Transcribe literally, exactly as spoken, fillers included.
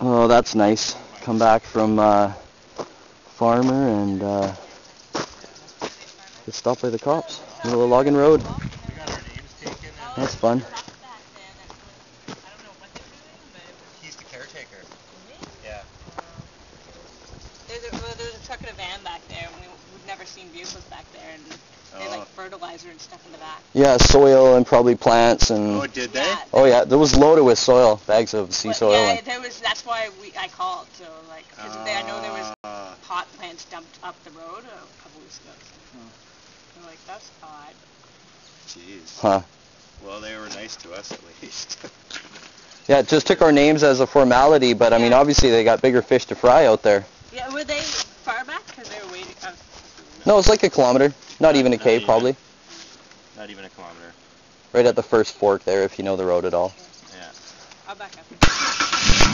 Oh, that's nice. Come back from uh, Farmer and uh, get stopped by the cops. Middle of Logan Road. That's fun. He's the caretaker. Yeah. There's a, well, there's a truck and a van back there, and we, we've never seen vehicles back there, and they oh. like fertilizer and stuff in the back. Yeah, soil and probably plants and. Oh, did they? Yeah, oh yeah, there was loaded with soil, bags of sea well, soil. Yeah, and there was. That's why we I called. So like, because uh, I know there was pot plants dumped up the road a couple weeks ago. So. Hmm. Like that's odd. Jeez. Huh. Well, they were nice to us at least. Yeah, it just took our names as a formality, but I yeah. mean, obviously they got bigger fish to fry out there. Yeah, were they far back? Because they were waiting. Uh, no. no, it's like a kilometer. Not even a K, probably. Not even a kilometer. Right at the first fork there, if you know the road at all. Yeah. I'll back up.